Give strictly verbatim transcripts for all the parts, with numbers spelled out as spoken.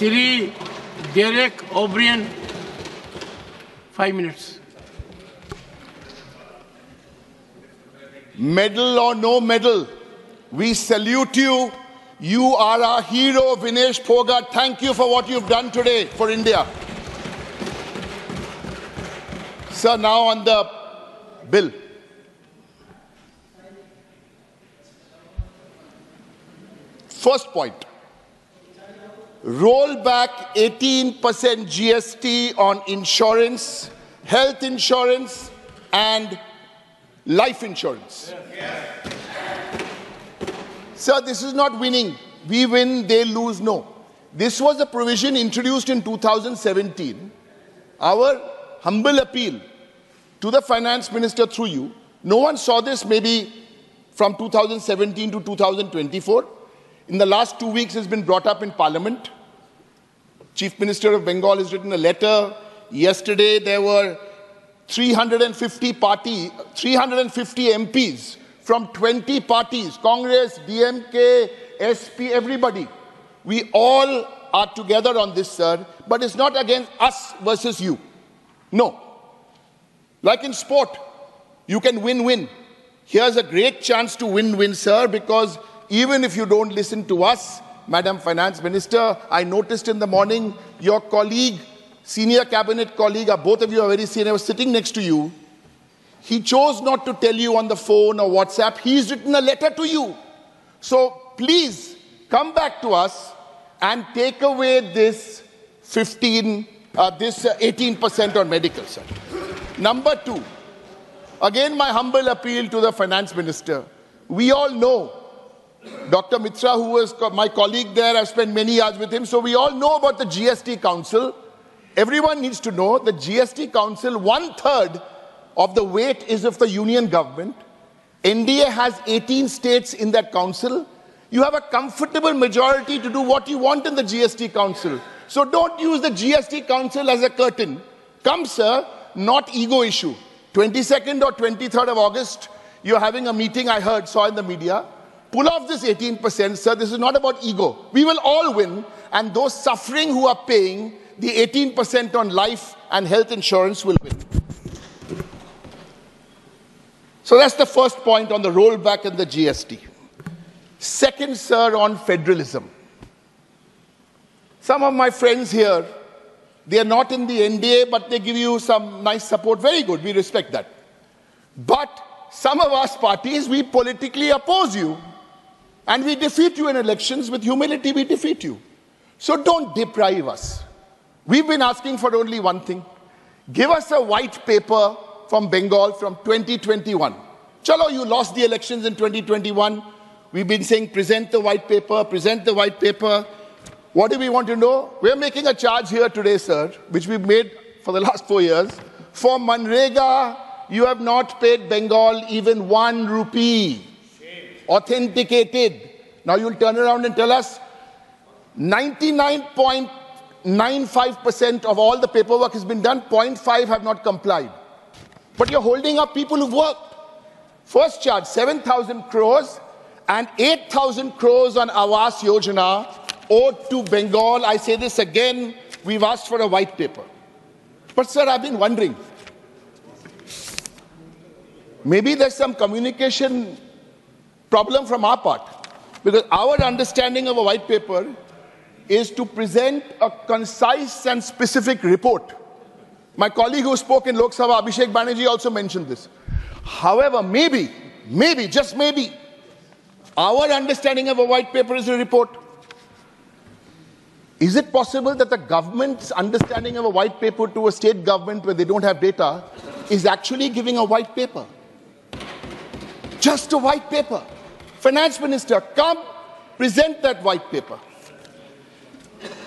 Sri Derek O'Brien, five minutes. Medal or no medal, we salute you. You are our hero, Vinesh Phogat. Thank you for what you've done today for India. Sir, now on the bill. First point, roll back eighteen percent G S T on insurance, health insurance, and life insurance. Yes. Sir, this is not winning. We win, they lose, no. This was a provision introduced in two thousand seventeen. Our humble appeal to the finance minister through you, no one saw this maybe from two thousand seventeen to two thousand twenty-four. In the last two weeks, it's been brought up in Parliament. Chief Minister of Bengal has written a letter. Yesterday, there were three hundred fifty party, three hundred fifty M Ps from twenty parties, Congress, D M K, S P, everybody. We all are together on this, sir, but it's not against us versus you. No. Like in sport, you can win-win. Here's a great chance to win-win, sir, because even if you don't listen to us, Madam Finance Minister, I noticed in the morning your colleague, senior cabinet colleague, both of you are very senior, was sitting next to you. He chose not to tell you on the phone or WhatsApp. He's written a letter to you. So please come back to us and take away this fifteen, uh, this eighteen percent on medical, sir. Number two, again my humble appeal to the Finance Minister. We all know Doctor Mitra, who was co my colleague there, I've spent many hours with him, so we all know about the G S T Council. Everyone needs to know the G S T Council, one-third of the weight is of the union government. N D A has eighteen states in that council. You have a comfortable majority to do what you want in the G S T Council. So don't use the G S T Council as a curtain. Come, sir, not ego issue. twenty-second or twenty-third of August, you're having a meeting, I heard, saw in the media. Pull off this eighteen percent, sir. This is not about ego. We will all win, and those suffering who are paying the eighteen percent on life and health insurance will win. So that's the first point on the rollback and the G S T. Second, sir, on federalism. Some of my friends here, they are not in the N D A, but they give you some nice support. Very good, we respect that. But some of us parties, we politically oppose you. And we defeat you in elections. With humility, we defeat you. So don't deprive us. We've been asking for only one thing. Give us a white paper from Bengal from twenty twenty-one. Chalo, you lost the elections in twenty twenty-one. We've been saying, present the white paper, present the white paper. What do we want to know? We're making a charge here today, sir, which we've made for the last four years. For MANREGA, you have not paid Bengal even one rupee. Authenticated. Now you'll turn around and tell us ninety-nine point nine five percent of all the paperwork has been done, zero point five have not complied. But you're holding up people who've worked. First charge, seven thousand crores and eight thousand crores on Awas Yojana owed to Bengal. I say this again, we've asked for a white paper. But sir, I've been wondering, maybe there's some communication problem from our part, because our understanding of a white paper is to present a concise and specific report. My colleague who spoke in Lok Sabha, Abhishek Banerjee, also mentioned this. However, maybe, maybe, just maybe, our understanding of a white paper is a report. Is it possible that the government's understanding of a white paper to a state government where they don't have data is actually giving a white paper? Just a white paper. Finance Minister, come present that white paper.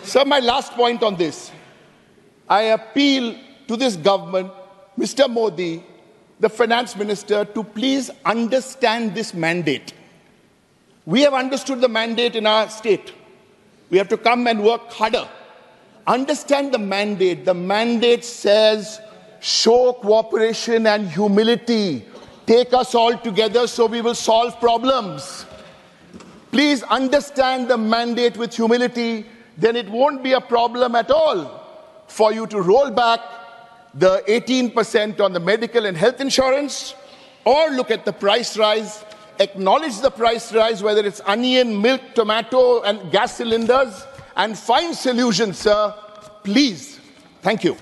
Sir, my last point on this. I appeal to this government, Mister Modi, the Finance Minister, to please understand this mandate. We have understood the mandate in our state. We have to come and work harder. Understand the mandate. The mandate says, show cooperation and humility. Take us all together so we will solve problems. Please understand the mandate with humility. then it won't be a problem at all for you to roll back the eighteen percent on the medical and health insurance, or look at the price rise, acknowledge the price rise, whether it's onion, milk, tomato, and gas cylinders, and find solutions, sir, please. Thank you.